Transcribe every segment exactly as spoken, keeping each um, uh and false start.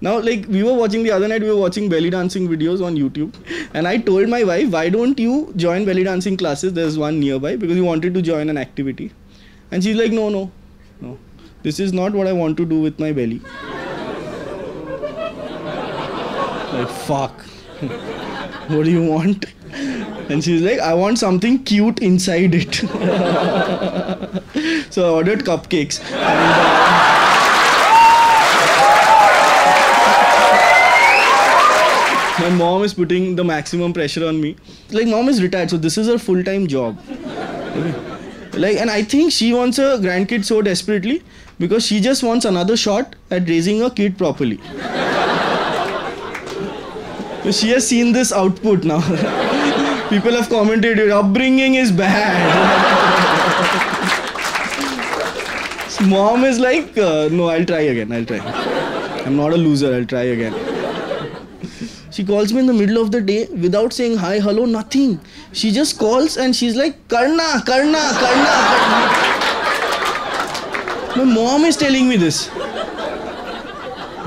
Now, like, we were watching the other night, we were watching belly dancing videos on YouTube. And I told my wife, why don't you join belly dancing classes? There's one nearby, because we wanted to join an activity. And she's like, no, no, no. This is not what I want to do with my belly. Like, fuck. What do you want? And she's like, I want something cute inside it. So I ordered cupcakes. And, uh, my mom is putting the maximum pressure on me. Like, mom is retired, so this is her full-time job. Like, and I think she wants a grandkid so desperately because she just wants another shot at raising a kid properly. She has seen this output now. People have commented, your upbringing is bad. So mom is like, uh, no, I'll try again, I'll try. I'm not a loser, I'll try again. She calls me in the middle of the day without saying hi, hello, nothing. She just calls and she's like, Karna, Karna, Karna, Karna. My mom is telling me this.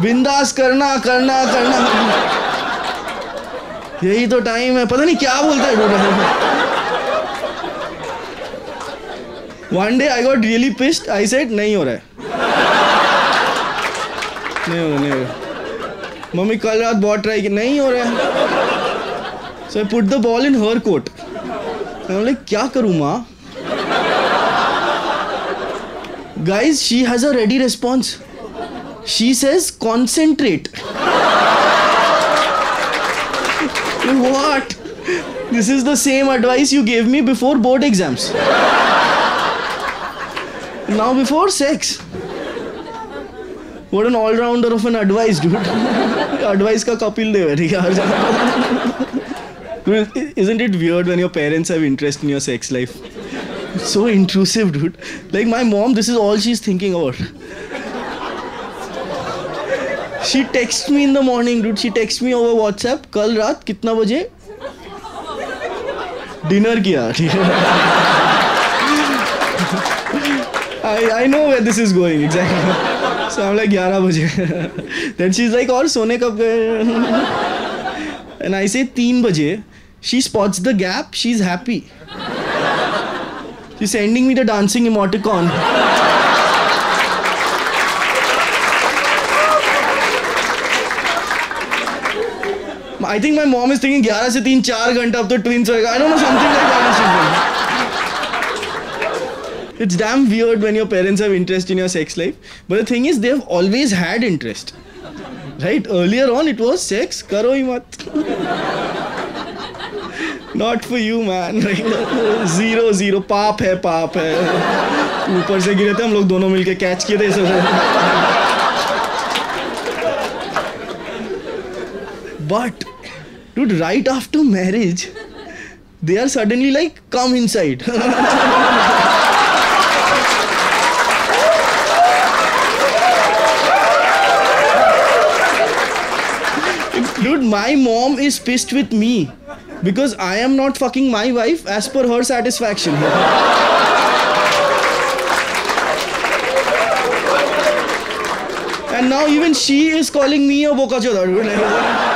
Bindas, Karna, Karna, Karna. यही तो time है पता नहीं क्या बोलता है. One day I got really pissed. I said नहीं हो रहा है. नहीं हो रहा नहीं हो रहा. मम्मी कल रात बहुत ट्राई की नहीं हो रहा है. So I put the ball in her court. I'm like क्या करूँ माँ? Guys, she has a ready response. She says concentrate. What? This is the same advice you gave me before board exams. Now before sex. What an all-rounder of an advice, dude. Advice ka Kapil Dev. Isn't it weird when your parents have interest in your sex life? It's so intrusive, dude. Like my mom, this is all she's thinking about. She texts me in the morning, dude. She texts me over WhatsApp. Kal raat kitna baje? Dinner kiya. I I know where this is going exactly. So I'm like eleven baje. Then she's like, "Aur sone kab gaye?" And I say three baje. She spots the gap. She's happy. She's sending me the dancing emoticon. I think my mom is thinking eleven se three four ghanta ab to twins hoega. I don't know, something like that. It's damn weird when your parents have interest in your sex life. But the thing is, they have always had interest. Right? Earlier on, it was sex. Karo hi mat. Not for you, man. Zero, zero. Paap hai, paap hai. Upar se gire the, hum log dono milke catch kiye the. But, dude, right after marriage, they are suddenly like, come inside. Dude, my mom is pissed with me because I am not fucking my wife as per her satisfaction. And now even she is calling me a boca choda, dude.